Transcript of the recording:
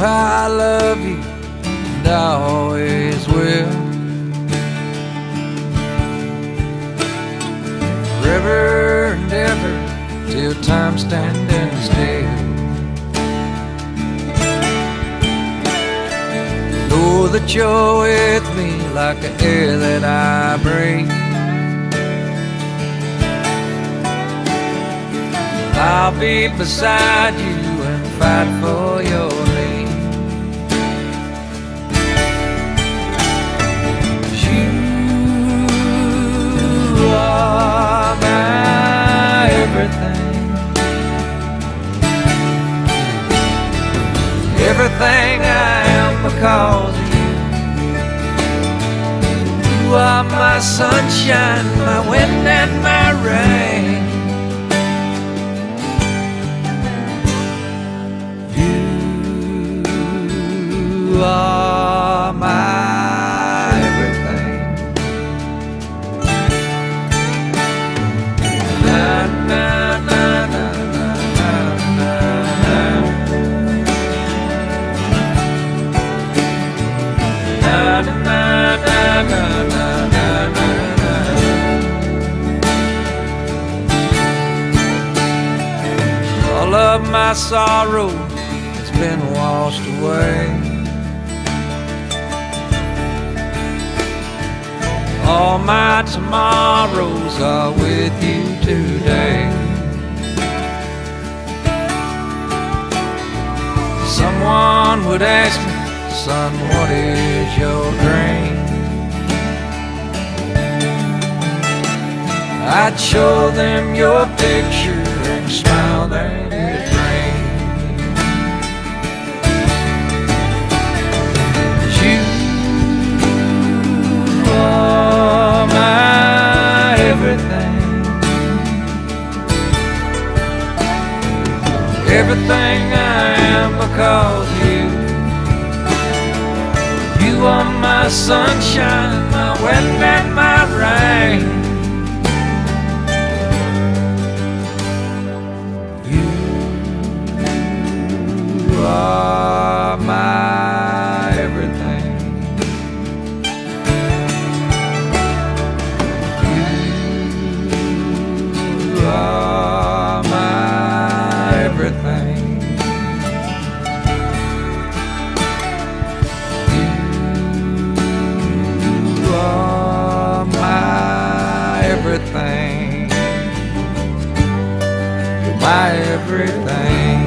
how I love you, and I always will. Forever and ever, till time standing still. Know that you're with me like the air that I breathe. I'll be beside you and fight for your name. You are my everything, everything I am because of you. You are my sunshine, my wind and my rain. You are my everything. Na, na, na, na, na, na, na, na, na, na, na. All of my sorrow has been washed away. All my tomorrows are with you today. Someone would ask me, son, what is your dream? I'd show them your picture and smile at it rain. You are my everything, everything I am because of you. You are my sunshine, my wind and my rain. You are my everything. Everything, you're my everything.